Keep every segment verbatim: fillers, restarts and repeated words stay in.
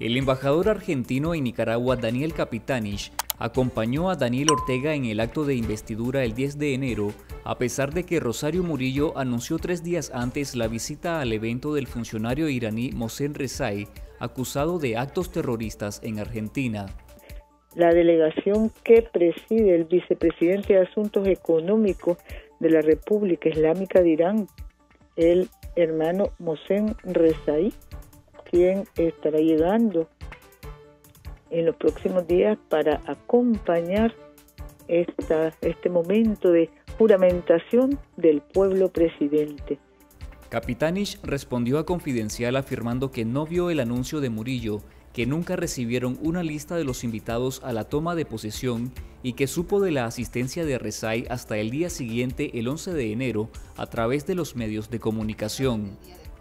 El embajador argentino en Nicaragua, Daniel Capitanich, acompañó a Daniel Ortega en el acto de investidura el diez de enero, a pesar de que Rosario Murillo anunció tres días antes la visita al evento del funcionario iraní Mohsen Rezai, acusado de actos terroristas en Argentina. La delegación que preside el vicepresidente de Asuntos Económicos de la República Islámica de Irán, el hermano Mohsen Rezai, quien estará llegando en los próximos días para acompañar esta, este momento de juramentación del pueblo presidente. Capitanich respondió a Confidencial afirmando que no vio el anuncio de Murillo, que nunca recibieron una lista de los invitados a la toma de posesión y que supo de la asistencia de Rezai hasta el día siguiente, el once de enero, a través de los medios de comunicación.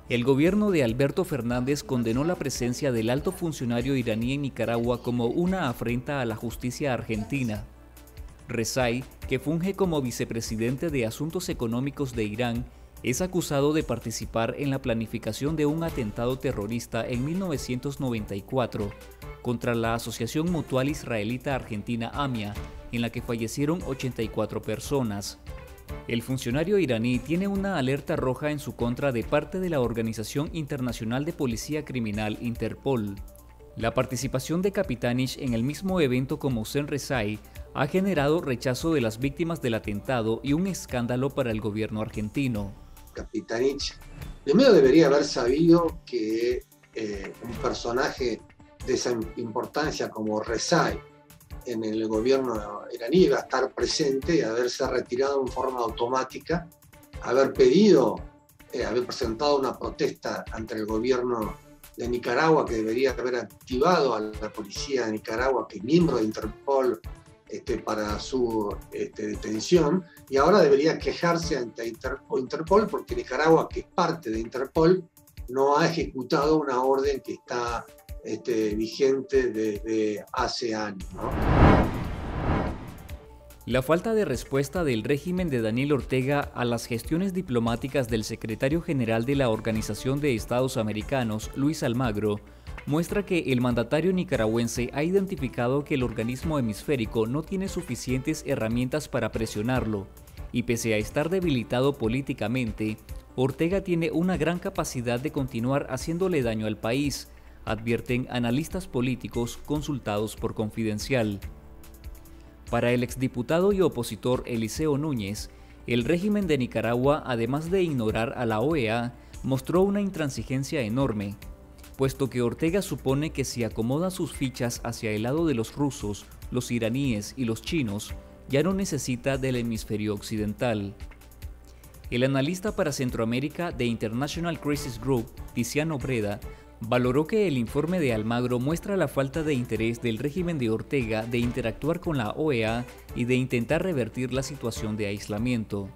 El gobierno de Alberto Fernández condenó la presencia del alto funcionario iraní en Nicaragua como una afrenta a la justicia argentina. Rezai, que funge como vicepresidente de Asuntos Económicos de Irán, es acusado de participar en la planificación de un atentado terrorista en mil novecientos noventa y cuatro contra la Asociación Mutual Israelita Argentina AMIA, en la que fallecieron ochenta y cuatro personas. El funcionario iraní tiene una alerta roja en su contra de parte de la Organización Internacional de Policía Criminal Interpol. La participación de Capitanich en el mismo evento como Mohsen Rezai ha generado rechazo de las víctimas del atentado y un escándalo para el gobierno argentino. Capitanich primero debería haber sabido que eh, un personaje de esa importancia como Rezai en el gobierno iraní iba a estar presente y haberse retirado en forma automática, haber pedido, eh, haber presentado una protesta ante el gobierno de Nicaragua que debería haber activado a la policía de Nicaragua, que es miembro de Interpol, este, para su este, detención, y ahora debería quejarse ante Interpol porque Nicaragua, que es parte de Interpol, no ha ejecutado una orden que está Este, vigente desde hace años, ¿no? La falta de respuesta del régimen de Daniel Ortega a las gestiones diplomáticas del secretario general de la Organización de Estados Americanos, Luis Almagro, muestra que el mandatario nicaragüense ha identificado que el organismo hemisférico no tiene suficientes herramientas para presionarlo, y pese a estar debilitado políticamente, Ortega tiene una gran capacidad de continuar haciéndole daño al país, advierten analistas políticos consultados por Confidencial. Para el exdiputado y opositor Eliseo Núñez, el régimen de Nicaragua, además de ignorar a la O E A, mostró una intransigencia enorme, puesto que Ortega supone que si acomoda sus fichas hacia el lado de los rusos, los iraníes y los chinos, ya no necesita del hemisferio occidental. El analista para Centroamérica de International Crisis Group, Tiziano Breda, valoró que el informe de Almagro muestra la falta de interés del régimen de Ortega de interactuar con la O E A y de intentar revertir la situación de aislamiento.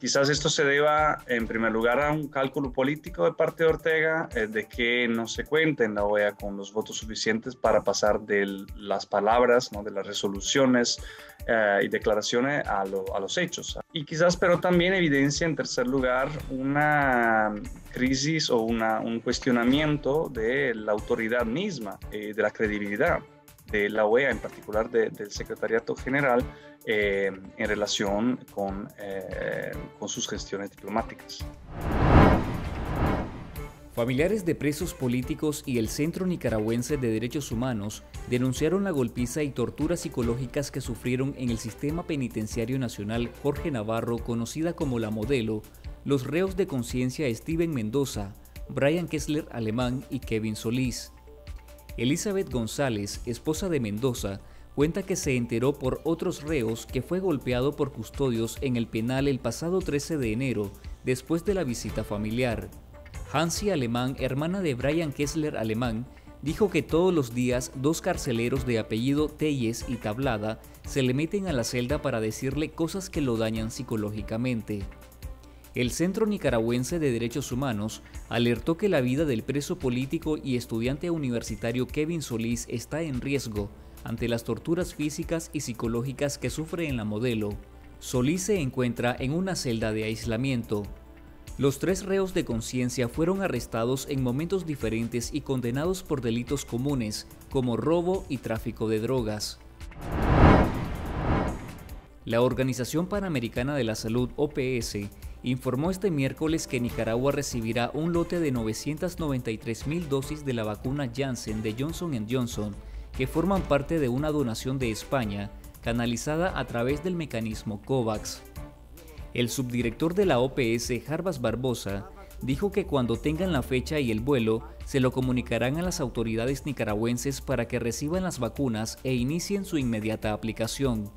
Quizás esto se deba en primer lugar a un cálculo político de parte de Ortega eh, de que no se cuente en la O E A con los votos suficientes para pasar de las palabras, ¿no?, de las resoluciones eh, y declaraciones a, lo, a los hechos. Y quizás pero también evidencia en tercer lugar una crisis o una, un cuestionamiento de la autoridad misma, eh, de la credibilidad de la O E A, en particular de, del Secretariado General, eh, en relación con, eh, con sus gestiones diplomáticas. Familiares de presos políticos y el Centro Nicaragüense de Derechos Humanos denunciaron la golpiza y torturas psicológicas que sufrieron en el Sistema Penitenciario Nacional Jorge Navarro, conocida como La Modelo, los reos de conciencia Steven Mendoza, Brian Kessler Alemán y Kevin Solís. Elizabeth González, esposa de Mendoza, cuenta que se enteró por otros reos que fue golpeado por custodios en el penal el pasado trece de enero, después de la visita familiar. Hansi Alemán, hermana de Brian Kessler Alemán, dijo que todos los días dos carceleros de apellido Telles y Tablada se le meten a la celda para decirle cosas que lo dañan psicológicamente. El Centro Nicaragüense de Derechos Humanos alertó que la vida del preso político y estudiante universitario Kevin Solís está en riesgo ante las torturas físicas y psicológicas que sufre en La Modelo. Solís se encuentra en una celda de aislamiento. Los tres reos de conciencia fueron arrestados en momentos diferentes y condenados por delitos comunes, como robo y tráfico de drogas. La Organización Panamericana de la Salud, O P S, informó este miércoles que Nicaragua recibirá un lote de novecientas noventa y tres mil dosis de la vacuna Janssen de Johnson and Johnson, que forman parte de una donación de España, canalizada a través del mecanismo COVAX. El subdirector de la O P S, Jarbas Barbosa, dijo que cuando tengan la fecha y el vuelo, se lo comunicarán a las autoridades nicaragüenses para que reciban las vacunas e inicien su inmediata aplicación.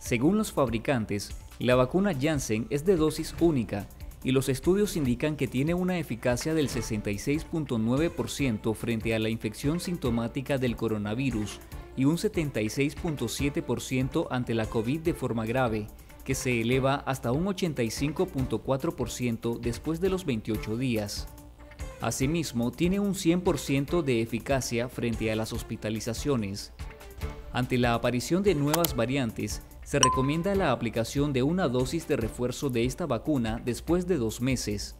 Según los fabricantes, la vacuna Janssen es de dosis única y los estudios indican que tiene una eficacia del sesenta y seis punto nueve por ciento frente a la infección sintomática del coronavirus y un setenta y seis punto siete por ciento ante la COVID de forma grave, que se eleva hasta un ochenta y cinco punto cuatro por ciento después de los veintiocho días. Asimismo, tiene un cien por ciento de eficacia frente a las hospitalizaciones. Ante la aparición de nuevas variantes, se recomienda la aplicación de una dosis de refuerzo de esta vacuna después de dos meses.